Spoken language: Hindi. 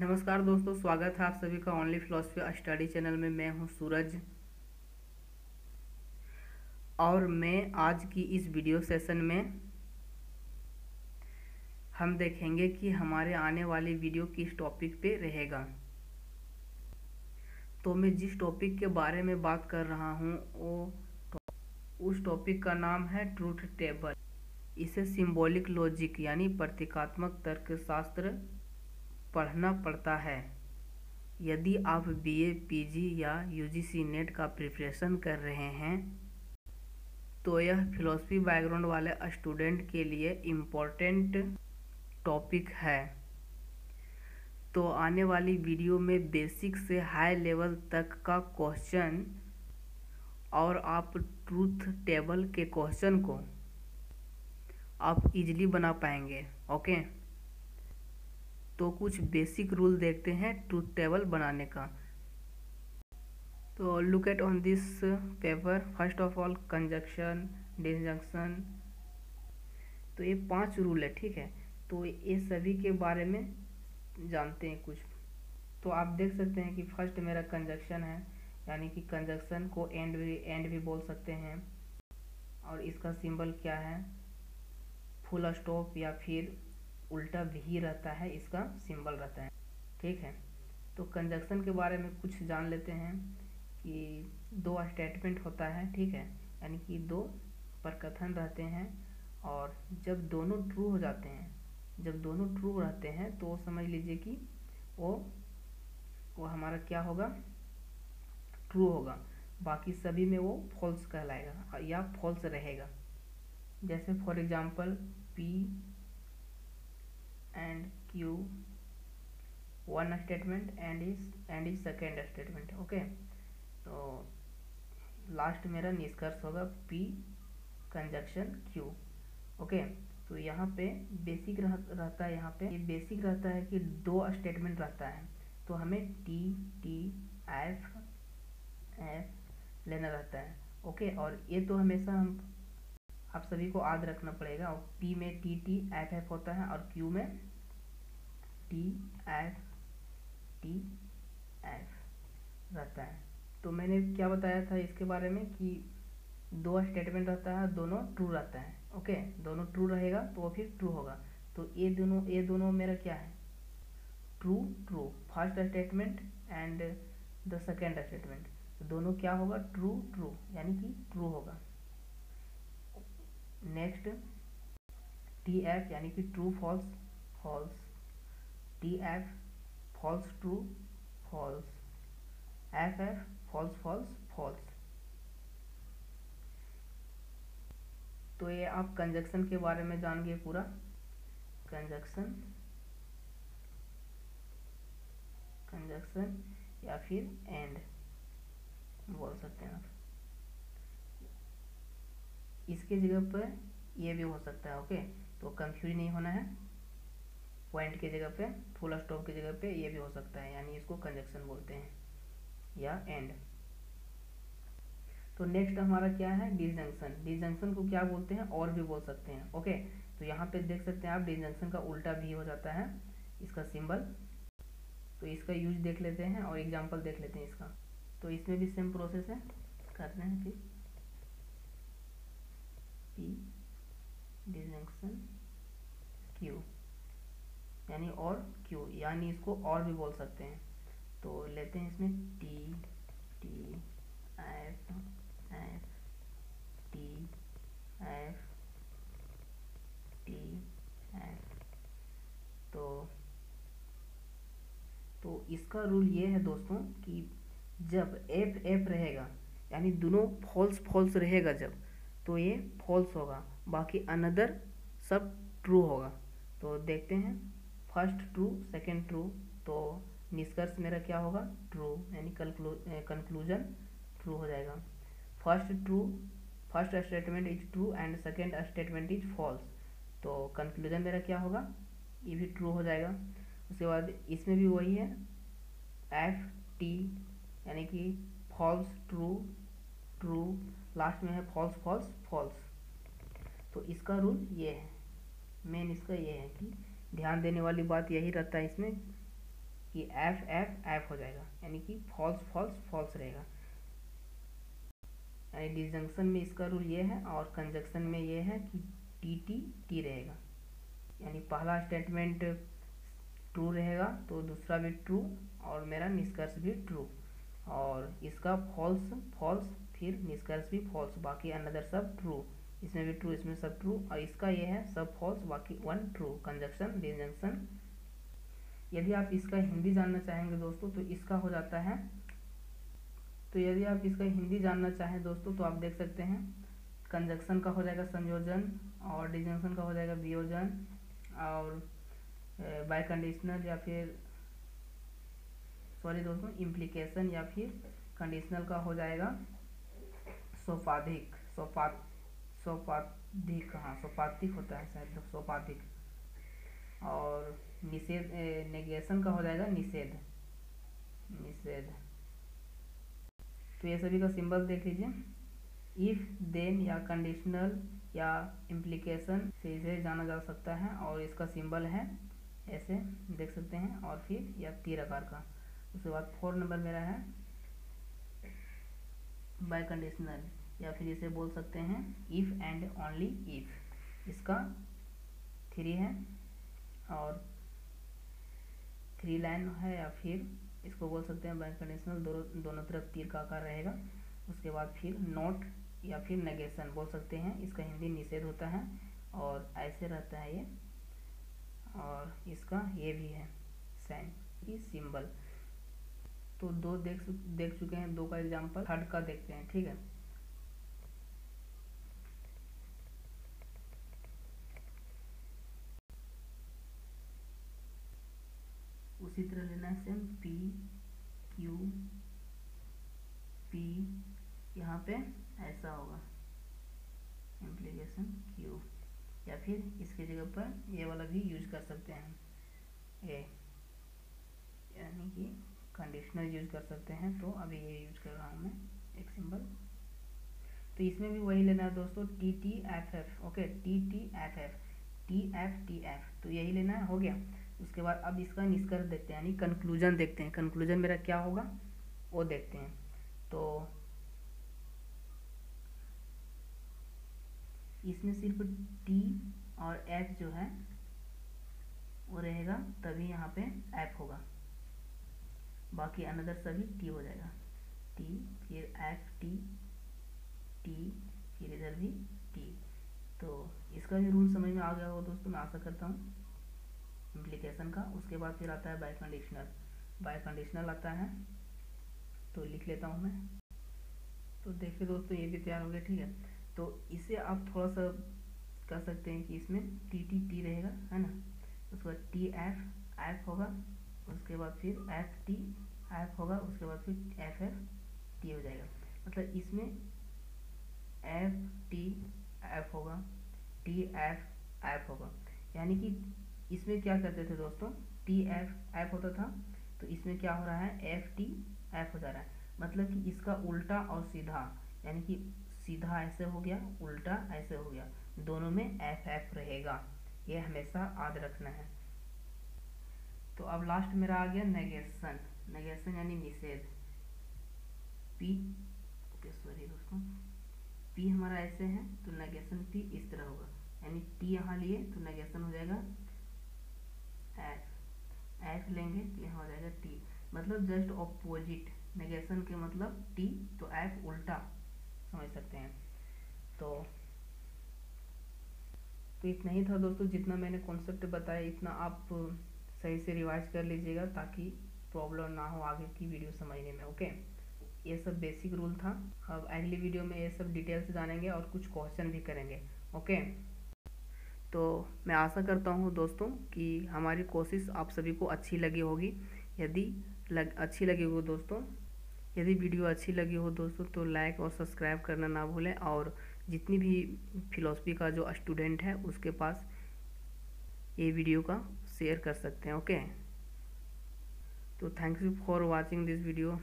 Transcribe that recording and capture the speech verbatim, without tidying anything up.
नमस्कार दोस्तों, स्वागत है आप सभी का ओनली फिलॉसफी स्टडी चैनल में। मैं हूं सूरज और मैं आज की इस वीडियो सेशन में हम देखेंगे कि हमारे आने वाली वीडियो किस टॉपिक पे रहेगा। तो मैं जिस टॉपिक के बारे में बात कर रहा हूं वो उस टॉपिक का नाम है ट्रूथ टेबल। इसे सिंबॉलिक लॉजिक यानी प्रतीकात्मक तर्कशास्त्र पढ़ना पड़ता है। यदि आप बी ए, पी जी या यू जी सी नेट का प्रिपरेशन कर रहे हैं तो यह फिलॉसफी बैकग्राउंड वाले स्टूडेंट के लिए इम्पोर्टेंट टॉपिक है। तो आने वाली वीडियो में बेसिक से हाई लेवल तक का क्वेश्चन और आप ट्रूथ टेबल के क्वेश्चन को आप इजीली बना पाएंगे। ओके, तो कुछ बेसिक रूल देखते हैं ट्रूथ टेबल बनाने का। तो look at on this paper, first of all conjunction, disjunction. तो ये पांच रूल है, ठीक है। तो ये सभी के बारे में जानते हैं कुछ। तो आप देख सकते हैं कि फर्स्ट मेरा कंजंक्शन है, यानी कि कंजंक्शन को एंड भी एंड भी बोल सकते हैं। और इसका सिंबल क्या है, फुल स्टॉप या फिर उल्टा भी रहता है, इसका सिंबल रहता है, ठीक है। तो कंजंक्शन के बारे में कुछ जान लेते हैं कि दो स्टेटमेंट होता है, ठीक है, यानी कि दो परकथन रहते हैं। और जब दोनों ट्रू हो जाते हैं, जब दोनों ट्रू रहते हैं तो समझ लीजिए कि वो वो हमारा क्या होगा, ट्रू होगा। बाकी सभी में वो फॉल्स कहलाएगा या फॉल्स रहेगा। जैसे for example P and Q one statement and is and is second statement, okay। तो लास्ट मेरा निष्कर्ष होगा P conjunction Q, okay। तो यहाँ पे बेसिक रह, रहता है यहाँ पे ये बेसिक रहता है कि दो स्टेटमेंट रहता है तो हमें T T F F लेना रहता है, ओके। और ये तो हमेशा हम आप सभी को याद रखना पड़ेगा। और P में T T F F होता है और Q में T F T F रहता है। तो मैंने क्या बताया था इसके बारे में कि दो स्टेटमेंट रहता है, दोनों ट्रू रहता है, ओके। दोनों ट्रू रहेगा तो वो फिर ट्रू होगा। तो ये दोनों ये दोनों मेरा क्या है, true true, first statement and the second statement. दोनों क्या होगा, ट्रू ट्रू, यानी कि ट्रू होगा। नेक्स्ट टी एफ यानी कि true false false, T F false true false, F F false false false. तो ये आप कंजंक्शन के बारे में जान गए पूरा कंजंक्शन कंजंक्शन या फिर एंड बोल सकते हैं आप। इसके जगह पर ये भी हो सकता है, ओके। तो कंफ्यूज नहीं होना है। पॉइंट के जगह पे, फुल स्टॉप की जगह पे ये भी हो सकता है, यानी इसको कंजंक्शन बोलते हैं या एंड। तो नेक्स्ट हमारा क्या है, डिसजंक्शन। डिसजंक्शन को क्या बोलते हैं, और भी बोल सकते हैं, ओके। तो यहाँ पे देख सकते हैं आप डिसजंक्शन का उल्टा भी हो जाता है, इसका सिंबल। तो इसका यूज देख लेते हैं और एग्जाम्पल देख लेते हैं इसका। तो इसमें भी सेम प्रोसेस है, करते हैं फिर डिसजंक्शन Q यानी और Q, यानी इसको और भी बोल सकते हैं। तो लेते हैं इसमें T T F F T F T F। तो तो इसका रूल ये है दोस्तों कि जब F F रहेगा यानी दोनों फॉल्स फॉल्स रहेगा जब, तो ये फॉल्स होगा, बाकी अनदर सब ट्रू होगा। तो देखते हैं, फर्स्ट ट्रू, सेकंड ट्रू, तो निष्कर्ष मेरा क्या होगा, ट्रू, यानी कंक्लूजन ट्रू हो जाएगा। First true, first statement is true and second statement is false, तो कंक्लूजन मेरा क्या होगा, ये भी ट्रू हो जाएगा। उसके बाद इसमें भी वही है, एफ टी यानी कि फॉल्स ट्रू ट्रू, लास्ट में है फॉल्स फॉल्स फॉल्स। तो इसका रूल ये है, मेन इसका ये है कि ध्यान देने वाली बात यही रहता है इसमें कि कि एफ एफ एफ हो जाएगा, यानी कि फॉल्स फॉल्स फॉल्स रहेगा। यानी डिजंक्शन में इसका रूल ये है और कंजंक्शन में ये है कि टी टी टी रहेगा। यानी पहला स्टेटमेंट ट्रू रहेगा तो दूसरा भी ट्रू और मेरा निष्कर्ष भी ट्रू, और इसका फॉल्स फॉल्स फिर निष्कर्ष भी फॉल्स, बाकी अनदर सब ट्रू, इसमें भी ट्रू, इसमें सब ट्रू, और इसका ये है सब फॉल्स बाकी वन ट्रू, कंजंक्शन डिजंक्शन। यदि आप इसका हिंदी जानना चाहेंगे दोस्तों तो इसका हो जाता है, तो यदि आप इसका हिंदी जानना चाहें दोस्तों तो आप देख सकते हैं कंजंक्शन का हो जाएगा संयोजन और डिजंक्शन का हो जाएगा वियोजन और बाय कंडीशनल या फिर सॉरी दोस्तों इम्प्लीकेशन या फिर कंडीशनल का हो जाएगा सोपाधिक, सोपा सोपाधिक हाँ सोपाधिक होता है शायद सोपाधिक, और निषेध नेगेशन का हो जाएगा निषेध निषेध। तो ये सभी का सिंबल देख लीजिए। इफ देन या कंडीशनल या इम्प्लीकेशन से इसे जाना जा सकता है, और इसका सिंबल है ऐसे देख सकते हैं, और फिर या तीर आकार का। उसके बाद फोर नंबर मेरा है बाय कंडीशनल, या फिर इसे बोल सकते हैं इफ एंड ओनली इफ, इसका थ्री है और थ्री लाइन है, या फिर इसको बोल सकते हैं बाय कंडीशनल, दो, दोनों तरफ तीर का आकार रहेगा। उसके बाद फिर नॉट या फिर नेगेशन बोल सकते हैं, इसका हिंदी निषेध होता है और ऐसे रहता है ये, और इसका ये भी है साइन की सिंबल। तो दो देख देख चुके हैं, दो का एग्जांपल थर्ड का देखते हैं, ठीक है। उसी तरह लेना है सेम पी क्यू पी, यहाँ पे ऐसा होगा इम्प्लीकेशन क्यू, या फिर इसके जगह पर ये वाला भी यूज कर सकते हैं ए, यानी कि कंडीशनल यूज कर सकते हैं। तो अभी ये यूज कर रहा हूँ मैं एक सिंबल, तो इसमें भी वही लेना है दोस्तों T T F F, okay T T F F T F T F, तो यही लेना है, हो गया। उसके बाद अब इसका निष्कर्ष देखते हैं, यानी कंक्लूजन देखते हैं, कंक्लूजन मेरा क्या होगा वो देखते हैं। तो इसमें सिर्फ टी और एफ जो है वो रहेगा तभी यहाँ पे एफ होगा, बाकी अनदर सभी टी हो जाएगा, टी फिर एफ टी टी फिर इधर भी टी। तो इसका भी रूल समझ में आ गया होगा दोस्तों, मैं आशा करता हूँ इम्प्लीकेशन का। उसके बाद फिर आता है बाय कंडीशनल, बाय कंडीशनल आता है तो लिख लेता हूँ मैं। तो देखिए दोस्तों ये भी तैयार हो गया, ठीक है। तो इसे आप थोड़ा सा कह सकते हैं कि इसमें टी टी टी रहेगा, है ना, उसके बाद टी एफ एफ होगा, उसके बाद फिर एफ टी एफ होगा, उसके बाद फिर एफ एफ टी हो जाएगा। मतलब इसमें एफ टी एफ होगा, टी एफ एफ होगा, यानी कि इसमें क्या करते थे दोस्तों टी एफ एफ होता था, तो इसमें क्या हो रहा है एफ टी एफ हो जा रहा है। मतलब कि इसका उल्टा और सीधा, यानी कि सीधा ऐसे हो गया, उल्टा ऐसे हो गया, दोनों में एफ एफ रहेगा, ये हमेशा याद रखना है। तो अब लास्ट मेरा आ गया नेगेशन, नेगेशन यानी निषेध। पी ओके सॉरी दोस्तों पी हमारा ऐसे है तो नेगेशन पी इस तरह होगा, यानी टी यहाँ लिए तो नेगेशन हो जाएगा एफ, एफ लेंगे तो यहाँ हो जाएगा टी, मतलब जस्ट ऑपोजिट, नेगेशन के मतलब टी तो एफ उल्टा, समझ सकते हैं। तो तो इतना ही था दोस्तों, जितना मैंने कॉन्सेप्ट बताया इतना आप सही से रिवाइज कर लीजिएगा ताकि प्रॉब्लम ना हो आगे की वीडियो समझने में, ओके। ये सब बेसिक रूल था, अब अगली वीडियो में ये सब डिटेल से जानेंगे और कुछ क्वेश्चन भी करेंगे, ओके। तो मैं आशा करता हूँ दोस्तों कि हमारी कोशिश आप सभी को अच्छी लगी होगी। यदि लग, अच्छी लगी हो दोस्तों यदि वीडियो अच्छी लगी हो दोस्तों तो लाइक और सब्सक्राइब करना ना भूलें, और जितनी भी फिलॉसफी का जो स्टूडेंट है उसके पास ये वीडियो का शेयर कर सकते हैं, ओके। तो thank you for watching this video.